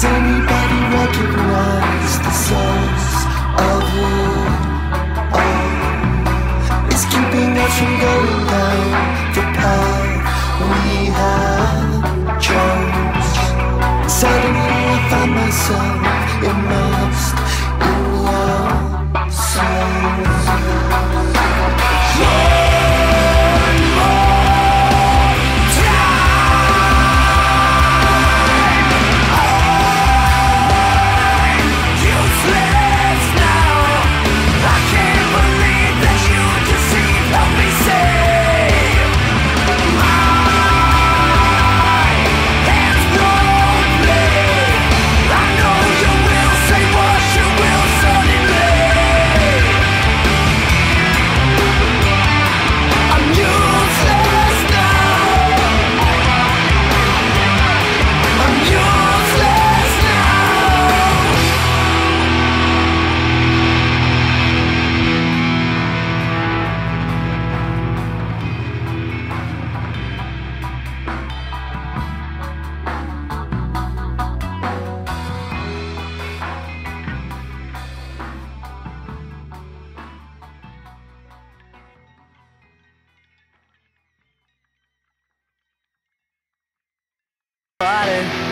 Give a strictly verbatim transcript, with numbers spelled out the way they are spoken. Does anybody recognize the sounds of it all? It's keeping us from going down the path we have chose. Suddenly I find myself immersed in your soul. Body.